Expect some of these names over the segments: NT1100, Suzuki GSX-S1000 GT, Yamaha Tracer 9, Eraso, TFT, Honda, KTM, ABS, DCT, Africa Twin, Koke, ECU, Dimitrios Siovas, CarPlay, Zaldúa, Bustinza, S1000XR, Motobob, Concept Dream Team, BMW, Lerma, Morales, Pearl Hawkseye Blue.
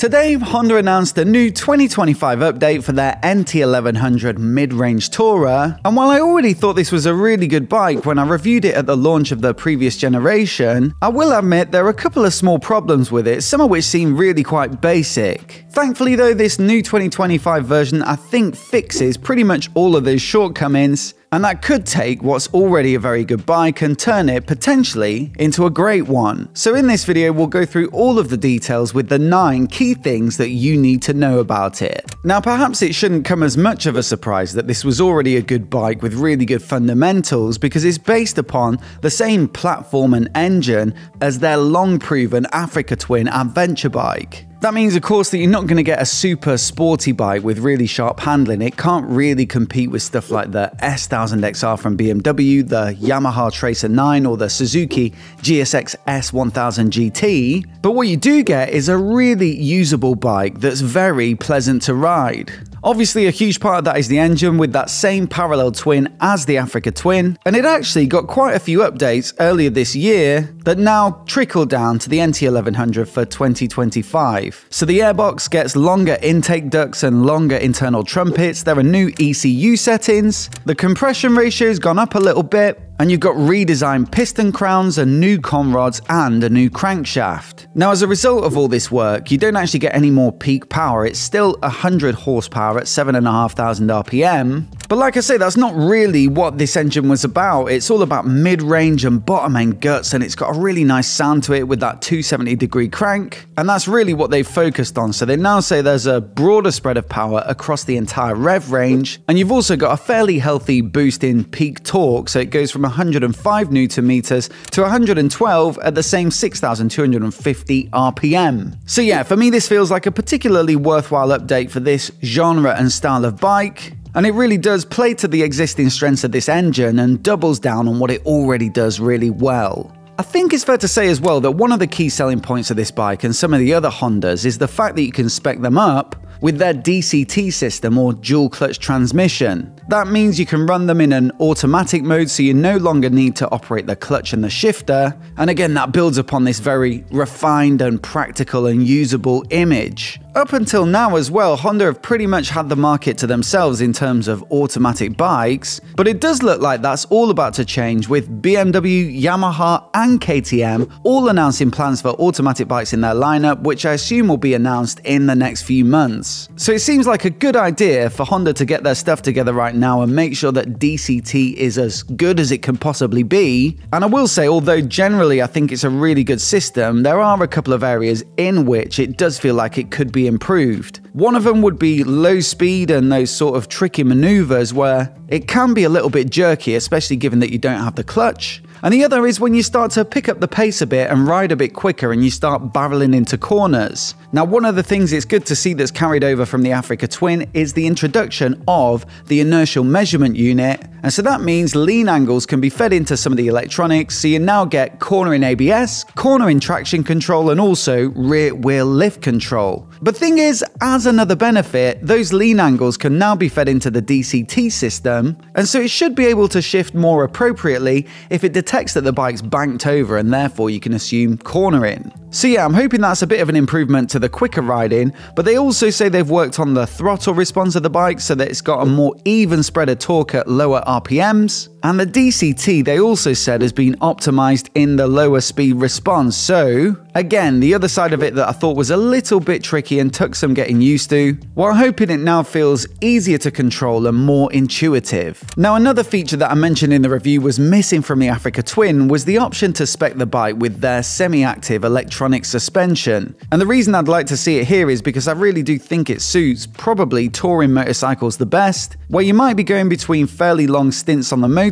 Today, Honda announced a new 2025 update for their NT1100 mid-range tourer, and while I already thought this was a really good bike when I reviewed it at the launch of the previous generation, I will admit there are a couple of small problems with it, some of which seem really quite basic. Thankfully though, this new 2025 version I think fixes pretty much all of those shortcomings, and that could take what's already a very good bike and turn it, potentially, into a great one. So in this video, we'll go through all of the details with the 9 key things that you need to know about it. Now, perhaps it shouldn't come as much of a surprise that this was already a good bike with really good fundamentals, because it's based upon the same platform and engine as their long-proven Africa Twin adventure bike. That means, of course, that you're not going to get a super sporty bike with really sharp handling. It can't really compete with stuff like the S1000XR from BMW, the Yamaha Tracer 9, or the Suzuki GSX-S1000 GT. But what you do get is a really usable bike that's very pleasant to ride. Obviously, a huge part of that is the engine, with that same parallel twin as the Africa Twin, and it actually got quite a few updates earlier this year that now trickle down to the NT1100 for 2025. So the airbox gets longer intake ducts and longer internal trumpets, there are new ECU settings, the compression ratio's gone up a little bit, and you've got redesigned piston crowns and new conrods and a new crankshaft. Now, as a result of all this work, you don't actually get any more peak power. It's still 100 horsepower at 7,500 RPM. But like I say, that's not really what this engine was about. It's all about mid-range and bottom-end guts, and it's got a really nice sound to it with that 270-degree crank. And that's really what they've focused on. So they now say there's a broader spread of power across the entire rev range. And you've also got a fairly healthy boost in peak torque. So it goes from 105 Newton meters to 112 at the same 6,250 RPM. So yeah, for me, this feels like a particularly worthwhile update for this genre and style of bike. And it really does play to the existing strengths of this engine and doubles down on what it already does really well. I think it's fair to say as well that one of the key selling points of this bike and some of the other Hondas is the fact that you can spec them up with their DCT system, or dual clutch transmission. That means you can run them in an automatic mode, so you no longer need to operate the clutch and the shifter. And again, that builds upon this very refined and practical and usable image. Up until now as well, Honda have pretty much had the market to themselves in terms of automatic bikes, but it does look like that's all about to change, with BMW, Yamaha and KTM all announcing plans for automatic bikes in their lineup, which I assume will be announced in the next few months. So it seems like a good idea for Honda to get their stuff together right now and make sure that DCT is as good as it can possibly be. And I will say, although generally I think it's a really good system, there are a couple of areas in which it does feel like it could be improved. One of them would be low speed and those sort of tricky maneuvers where it can be a little bit jerky, especially given that you don't have the clutch. And the other is when you start to pick up the pace a bit and ride a bit quicker and you start barreling into corners. Now, one of the things it's good to see that's carried over from the Africa Twin is the introduction of the inertial measurement unit. And so that means lean angles can be fed into some of the electronics, so you now get cornering ABS, cornering traction control, and also rear wheel lift control. But thing is, as another benefit, those lean angles can now be fed into the DCT system, and so it should be able to shift more appropriately if it detects that the bike's banked over, and therefore you can assume cornering. So yeah, I'm hoping that's a bit of an improvement to the quicker riding, but they also say they've worked on the throttle response of the bike so that it's got a more even spread of torque at lower RPMs. And the DCT, they also said, has been optimized in the lower speed response. So again, the other side of it that I thought was a little bit tricky and took some getting used to, while hoping it now feels easier to control and more intuitive. Now, another feature that I mentioned in the review was missing from the Africa Twin was the option to spec the bike with their semi-active electronic suspension. And the reason I'd like to see it here is because I really do think it suits probably touring motorcycles the best, where you might be going between fairly long stints on the motorway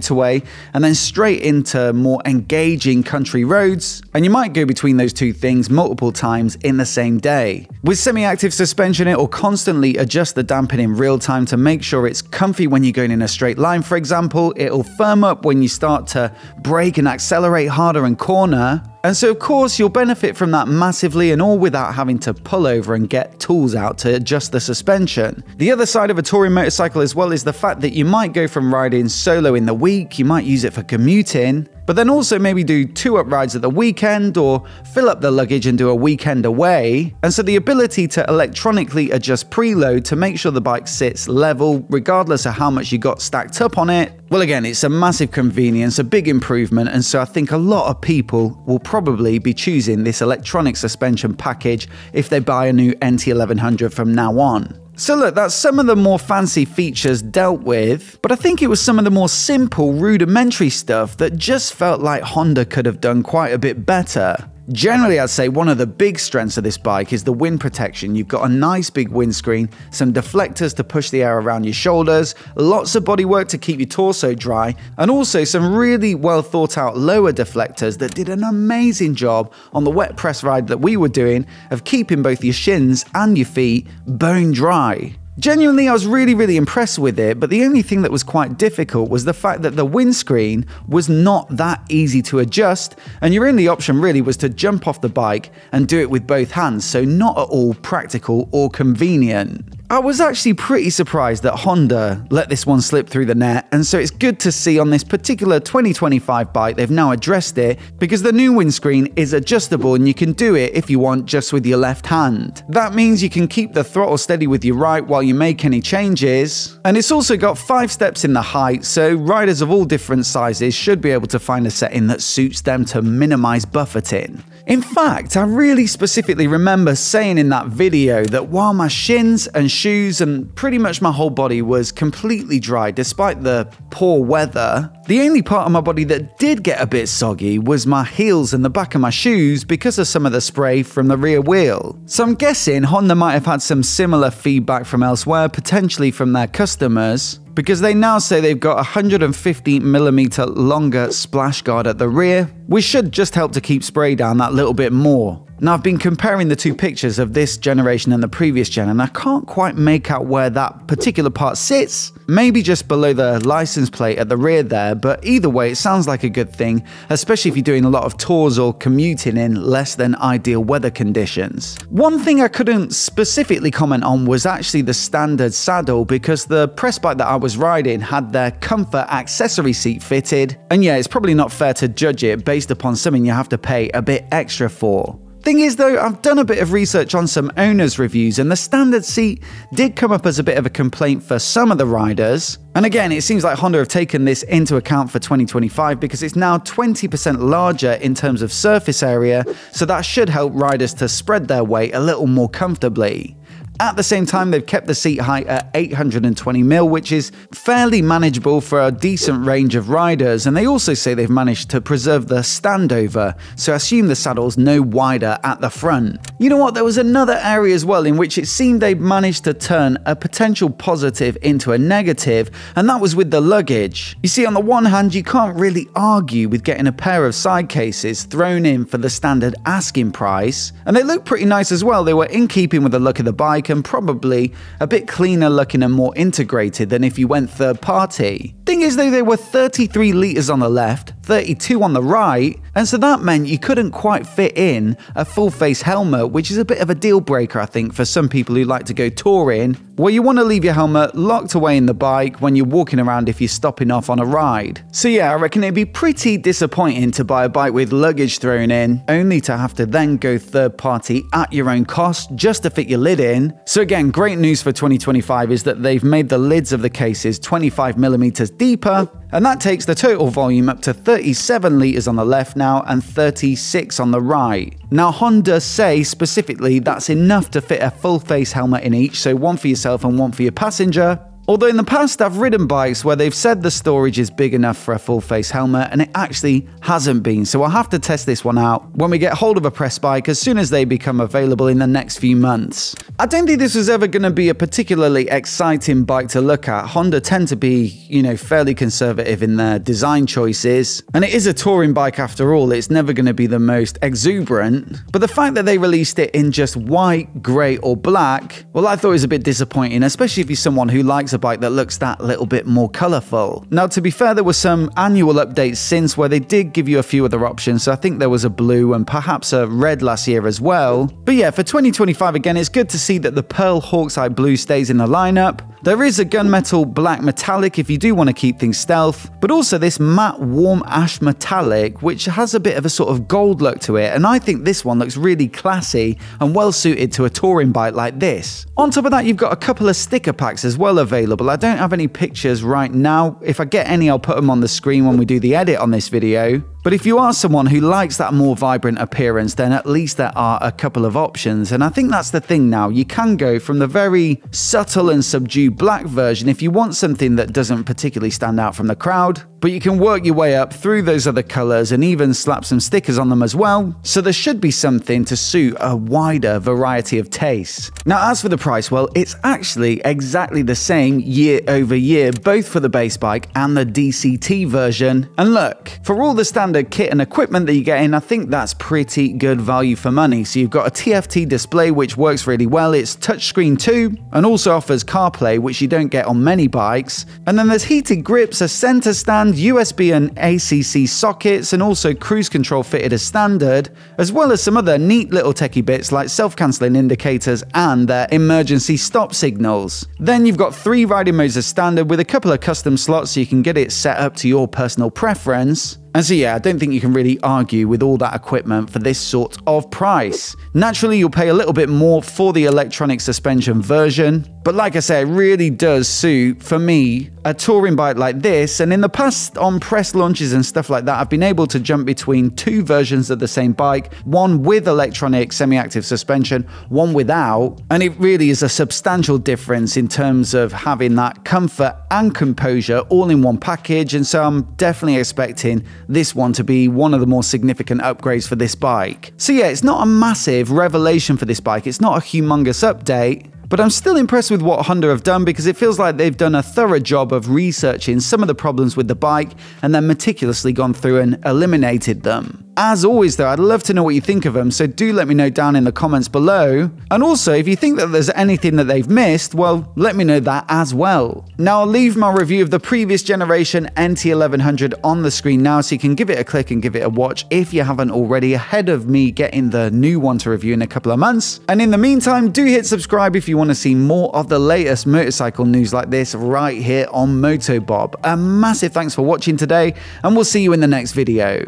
and then straight into more engaging country roads, and you might go between those two things multiple times in the same day. With semi-active suspension, it'll constantly adjust the damping in real time to make sure it's comfy when you're going in a straight line, for example. It'll firm up when you start to brake and accelerate harder and corner. And so of course you'll benefit from that massively and all without having to pull over and get tools out to adjust the suspension. The other side of a touring motorcycle as well is the fact that you might go from riding solo in the week, you might use it for commuting, but then also maybe do two-up rides at the weekend or fill up the luggage and do a weekend away. And so the ability to electronically adjust preload to make sure the bike sits level regardless of how much you got stacked up on it, well again, it's a massive convenience, a big improvement, and so I think a lot of people will probably be choosing this electronic suspension package if they buy a new NT1100 from now on. So look, that's some of the more fancy features dealt with, but I think it was some of the more simple, rudimentary stuff that just felt like Honda could have done quite a bit better. Generally, I'd say one of the big strengths of this bike is the wind protection. You've got a nice big windscreen, some deflectors to push the air around your shoulders, lots of bodywork to keep your torso dry, and also some really well thought out lower deflectors that did an amazing job on the wet press ride that we were doing of keeping both your shins and your feet bone dry. Genuinely, I was really impressed with it, but the only thing that was quite difficult was the fact that the windscreen was not that easy to adjust, and your only option really was to jump off the bike and do it with both hands, so not at all practical or convenient. I was actually pretty surprised that Honda let this one slip through the net, and so it's good to see on this particular 2025 bike they've now addressed it, because the new windscreen is adjustable and you can do it if you want just with your left hand. That means you can keep the throttle steady with your right while you make any changes, and it's also got 5 steps in the height, so riders of all different sizes should be able to find a setting that suits them to minimize buffeting. In fact, I really specifically remember saying in that video that while my shins and shoes and pretty much my whole body was completely dry despite the poor weather, the only part of my body that did get a bit soggy was my heels and the back of my shoes because of some of the spray from the rear wheel. So I'm guessing Honda might have had some similar feedback from elsewhere, potentially from their customers, because they now say they've got a 150mm longer splash guard at the rear, which should just help to keep spray down that little bit more. Now, I've been comparing the two pictures of this generation and the previous gen, and I can't quite make out where that particular part sits. Maybe just below the license plate at the rear there, but either way, it sounds like a good thing, especially if you're doing a lot of tours or commuting in less than ideal weather conditions. One thing I couldn't specifically comment on was actually the standard saddle, because the press bike that I was riding had their comfort accessory seat fitted, and yeah, it's probably not fair to judge it based upon something you have to pay a bit extra for. Thing is though, I've done a bit of research on some owners' reviews, and the standard seat did come up as a bit of a complaint for some of the riders. And again, it seems like Honda have taken this into account for 2025 because it's now 20% larger in terms of surface area, so that should help riders to spread their weight a little more comfortably. At the same time, they've kept the seat height at 820mm, which is fairly manageable for a decent range of riders, and they also say they've managed to preserve the standover, so I assume the saddle's no wider at the front. You know what, there was another area as well in which it seemed they've managed to turn a potential positive into a negative, and that was with the luggage. You see, on the one hand, you can't really argue with getting a pair of side cases thrown in for the standard asking price, and they look pretty nice as well. They were in keeping with the look of the bike, and probably a bit cleaner looking and more integrated than if you went third party. Thing is though, they were 33 litres on the left, 32 on the right, and so that meant you couldn't quite fit in a full face helmet, which is a bit of a deal breaker I think for some people who like to go touring, where you want to leave your helmet locked away in the bike when you're walking around if you're stopping off on a ride. So yeah, I reckon it'd be pretty disappointing to buy a bike with luggage thrown in, only to have to then go third party at your own cost just to fit your lid in. So again, great news for 2025 is that they've made the lids of the cases 25mm deeper, and that takes the total volume up to 37 litres on the left now and 36 on the right. Now Honda say specifically that's enough to fit a full face helmet in each, so one for yourself and one for your passenger. Although in the past I've ridden bikes where they've said the storage is big enough for a full face helmet and it actually hasn't been, so I'll have to test this one out when we get hold of a press bike as soon as they become available in the next few months. I don't think this was ever going to be a particularly exciting bike to look at. Honda tend to be, you know, fairly conservative in their design choices, and it is a touring bike after all, it's never going to be the most exuberant, but the fact that they released it in just white, grey or black, well I thought it was a bit disappointing, especially if you're someone who likes a a bike that looks that little bit more colourful. Now, to be fair, there were some annual updates since where they did give you a few other options, so I think there was a blue and perhaps a red last year as well. But yeah, for 2025 again, it's good to see that the Pearl Hawkseye Blue stays in the lineup. There is a gunmetal black metallic if you do want to keep things stealth, but also this matte warm ash metallic, which has a bit of a sort of gold look to it, and I think this one looks really classy and well suited to a touring bike like this. On top of that, you've got a couple of sticker packs as well available. I don't have any pictures right now. If I get any, I'll put them on the screen when we do the edit on this video. But if you are someone who likes that more vibrant appearance, then at least there are a couple of options. And I think that's the thing now. You can go from the very subtle and subdued black version if you want something that doesn't particularly stand out from the crowd. But you can work your way up through those other colors and even slap some stickers on them as well. So there should be something to suit a wider variety of tastes. Now, as for the price, well, it's actually exactly the same year over year, both for the base bike and the DCT version. And look, for all the standard kit and equipment that you get in, I think that's pretty good value for money. So you've got a TFT display which works really well, it's touchscreen too, and also offers CarPlay, which you don't get on many bikes. And then there's heated grips, a center stand, USB and ACC sockets, and also cruise control fitted as standard, as well as some other neat little techie bits like self-cancelling indicators and their emergency stop signals. Then you've got 3 riding modes as standard with a couple of custom slots so you can get it set up to your personal preference. And so yeah, I don't think you can really argue with all that equipment for this sort of price. Naturally, you'll pay a little bit more for the electronic suspension version, but like I say, it really does suit, for me, a touring bike like this. And in the past, on press launches and stuff like that, I've been able to jump between 2 versions of the same bike, one with electronic semi-active suspension, one without, and it really is a substantial difference in terms of having that comfort and composure all in one package. And so I'm definitely expecting this one to be one of the more significant upgrades for this bike. So yeah, it's not a massive revelation for this bike, it's not a humongous update, but I'm still impressed with what Honda have done because it feels like they've done a thorough job of researching some of the problems with the bike and then meticulously gone through and eliminated them. As always though, I'd love to know what you think of them, so do let me know down in the comments below. And also, if you think that there's anything that they've missed, well, let me know that as well. Now, I'll leave my review of the previous generation NT1100 on the screen now, so you can give it a click and give it a watch if you haven't already, ahead of me getting the new one to review in a couple of months. And in the meantime, do hit subscribe if you want to see more of the latest motorcycle news like this right here on Motobob. A massive thanks for watching today, and we'll see you in the next video.